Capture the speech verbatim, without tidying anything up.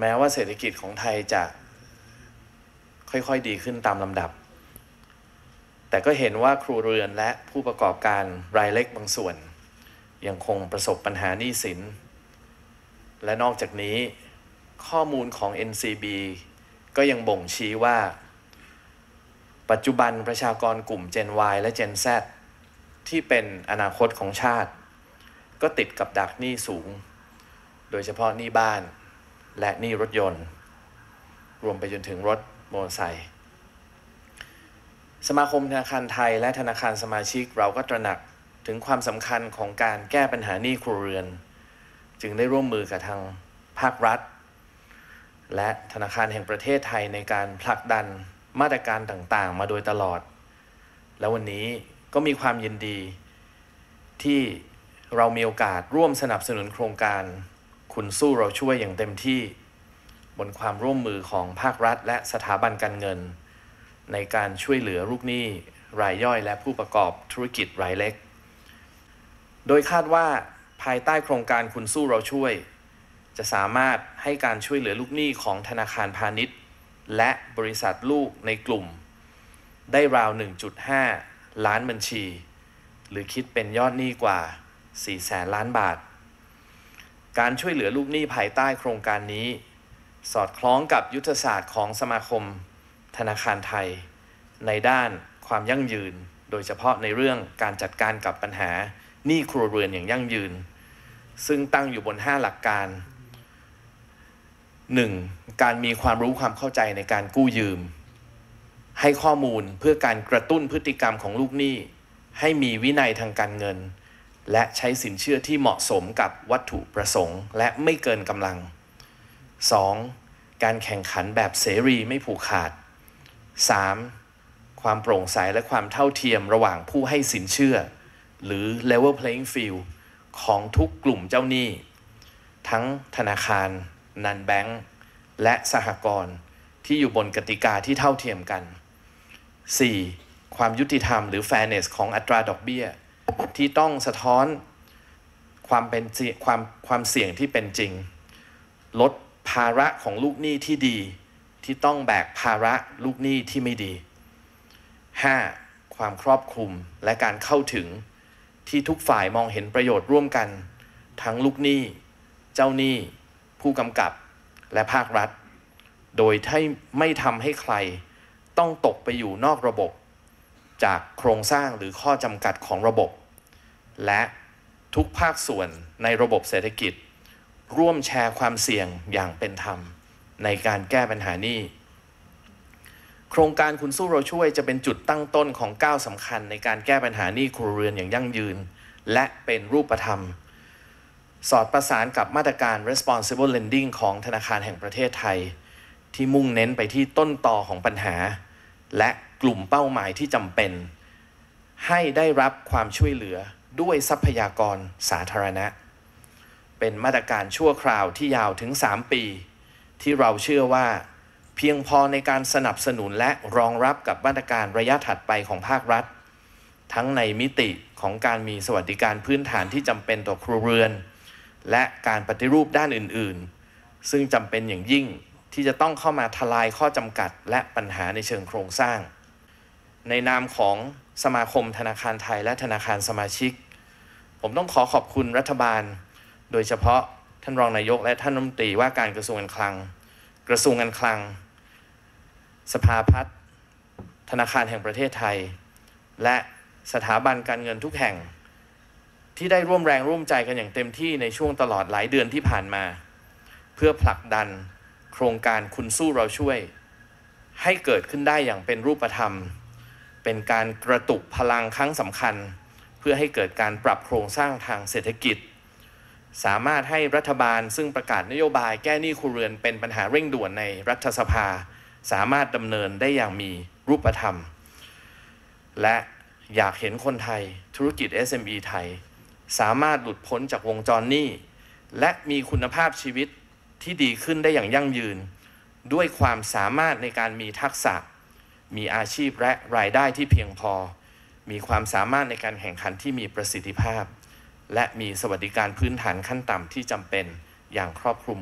แม้ว่าเศรษฐกิจของไทยจะค่อยๆดีขึ้นตามลำดับแต่ก็เห็นว่าครัวเรือนและผู้ประกอบการรายเล็กบางส่วนยังคงประสบปัญหาหนี้สินและนอกจากนี้ข้อมูลของ เอ็น ซี บี ก็ยังบ่งชี้ว่าปัจจุบันประชากรกลุ่ม Gen Y และ Gen Z ที่เป็นอนาคตของชาติก็ติดกับดักหนี้สูงโดยเฉพาะหนี้บ้านและหนี้รถยนต์รวมไปจนถึงรถมอเตอร์ไซค์สมาคมธนาคารไทยและธนาคารสมาชิกเราก็ตระหนักถึงความสำคัญของการแก้ปัญหาหนี้ครัวเรือนจึงได้ร่วมมือกับทางภาครัฐและธนาคารแห่งประเทศไทยในการผลักดันมาตรการต่างๆมาโดยตลอดและวันนี้ก็มีความยินดีที่เรามีโอกาสร่วมสนับสนุนโครงการคุณสู้เราช่วยอย่างเต็มที่บนความร่วมมือของภาครัฐและสถาบันการเงินในการช่วยเหลือลูกหนี้รายย่อยและผู้ประกอบธุรกิจรายเล็กโดยคาดว่าภายใต้โครงการคุณสู้เราช่วยจะสามารถให้การช่วยเหลือลูกหนี้ของธนาคารพาณิชย์และบริษัทลูกในกลุ่มได้ราว หนึ่งจุดห้า ล้านบัญชีหรือคิดเป็นยอดหนี้กว่า สี่แสน ล้านบาทการช่วยเหลือลูกหนี้ภายใต้โครงการนี้สอดคล้องกับยุทธศาสตร์ของสมาคมธนาคารไทยในด้านความยั่งยืนโดยเฉพาะในเรื่องการจัดการกับปัญหาหนี้ครัวเรือนอย่างยั่งยืนซึ่งตั้งอยู่บนห้าหลักการ หนึ่ง การมีความรู้ความเข้าใจในการกู้ยืมให้ข้อมูลเพื่อการกระตุ้นพฤติกรรมของลูกหนี้ให้มีวินัยทางการเงินและใช้สินเชื่อที่เหมาะสมกับวัตถุประสงค์และไม่เกินกำลัง สอง การแข่งขันแบบเสรีไม่ผูกขาด สาม ความโปร่งใสและความเท่าเทียมระหว่างผู้ให้สินเชื่อหรือ level playing field ของทุกกลุ่มเจ้าหนี้ทั้งธนาคาร non bank และสหกรณ์ที่อยู่บนกติกาที่เท่าเทียมกัน สี่ ความยุติธรรมหรือ fairness ของอัตราดอกเบี้ยที่ต้องสะท้อนความเป็นความความเสี่ยงที่เป็นจริงลดภาระของลูกหนี้ที่ดีที่ต้องแบกภาระลูกหนี้ที่ไม่ดี ห้า ความครอบคลุมและการเข้าถึงที่ทุกฝ่ายมองเห็นประโยชน์ร่วมกันทั้งลูกหนี้เจ้าหนี้ผู้กำกับและภาครัฐโดยที่ไม่ทำให้ใครต้องตกไปอยู่นอกระบบจากโครงสร้างหรือข้อจำกัดของระบบและทุกภาคส่วนในระบบเศรษฐกิจร่วมแชร์ความเสี่ยงอย่างเป็นธรรมในการแก้ปัญหานี้โครงการคุณสู้เราช่วยจะเป็นจุดตั้งต้นของก้าวสำคัญในการแก้ปัญหาหนี้ครัวเรือนอย่างยั่งยืนและเป็นรูปธรรมสอดประสานกับมาตรการ Responsible Lending ของธนาคารแห่งประเทศไทยที่มุ่งเน้นไปที่ต้นตอของปัญหาและกลุ่มเป้าหมายที่จำเป็นให้ได้รับความช่วยเหลือด้วยทรัพยากรสาธารณะเป็นมาตรการชั่วคราวที่ยาวถึงสามปีที่เราเชื่อว่าเพียงพอในการสนับสนุนและรองรับกับมาตรการระยะถัดไปของภาครัฐทั้งในมิติของการมีสวัสดิการพื้นฐานที่จำเป็นต่อครัวเรือนและการปฏิรูปด้านอื่นๆซึ่งจำเป็นอย่างยิ่งที่จะต้องเข้ามาทลายข้อจำกัดและปัญหาในเชิงโครงสร้างในนามของสมาคมธนาคารไทยและธนาคารสมาชิกผมต้องขอขอบคุณรัฐบาลโดยเฉพาะท่านรองนายกและท่านรัฐมนตรีว่าการกระทรวงการคลังกระทรวงการคลังสภาพัฒน์ธนาคารแห่งประเทศไทยและสถาบันการเงินทุกแห่งที่ได้ร่วมแรงร่วมใจกันอย่างเต็มที่ในช่วงตลอดหลายเดือนที่ผ่านมาเพื่อผลักดันโครงการคุณสู้เราช่วยให้เกิดขึ้นได้อย่างเป็นรูปธรรมเป็นการกระตุกพลังครั้งสำคัญเพื่อให้เกิดการปรับโครงสร้างทางเศรษฐกิจสามารถให้รัฐบาลซึ่งประกาศนโยบายแก้หนี้ครัวเรือนเป็นปัญหาเร่งด่วนในรัฐสภาสามารถดำเนินได้อย่างมีรูปธรรมและอยากเห็นคนไทยธุรกิจ เอส เอ็ม อี ไทยสามารถหลุดพ้นจากวงจรหนี้และมีคุณภาพชีวิตที่ดีขึ้นได้อย่างยั่งยืนด้วยความสามารถในการมีทักษะมีอาชีพและรายได้ที่เพียงพอมีความสามารถในการแข่งขันที่มีประสิทธิภาพและมีสวัสดิการพื้นฐานขั้นต่ำที่จำเป็นอย่างครอบคลุม